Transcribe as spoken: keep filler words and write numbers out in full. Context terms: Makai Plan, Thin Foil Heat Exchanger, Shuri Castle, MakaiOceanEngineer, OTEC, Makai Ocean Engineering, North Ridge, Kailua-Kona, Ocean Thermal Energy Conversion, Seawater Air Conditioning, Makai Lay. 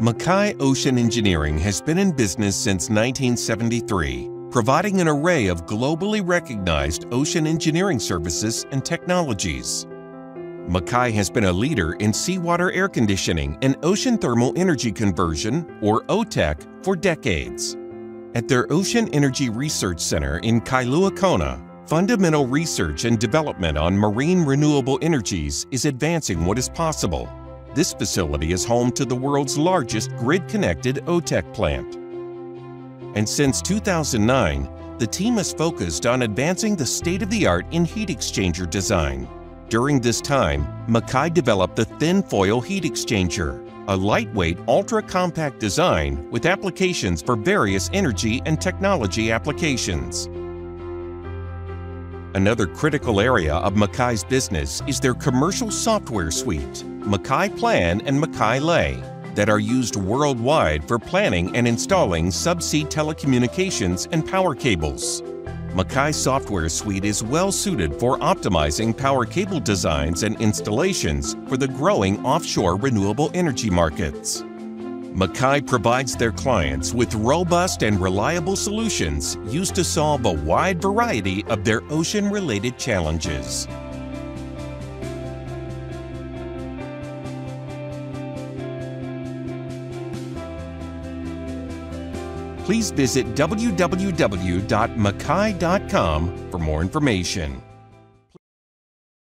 Makai Ocean Engineering has been in business since nineteen seventy-three, providing an array of globally recognized ocean engineering services and technologies. Makai has been a leader in seawater air conditioning and ocean thermal energy conversion, or O T E C, for decades. At their Ocean Energy Research Center in Kailua-Kona, fundamental research and development on marine renewable energies is advancing what is possible. This facility is home to the world's largest grid-connected O T E C plant. And since two thousand nine, the team has focused on advancing the state-of-the-art in heat exchanger design. During this time, Makai developed the Thin Foil Heat Exchanger, a lightweight, ultra-compact design with applications for various energy and technology applications. Another critical area of Makai's business is their commercial software suite, Makai Plan and Makai Lay, that are used worldwide for planning and installing subsea telecommunications and power cables. Makai's software suite is well suited for optimizing power cable designs and installations for the growing offshore renewable energy markets. Makai provides their clients with robust and reliable solutions used to solve a wide variety of their ocean-related challenges. Please visit w w w dot makai dot com for more information.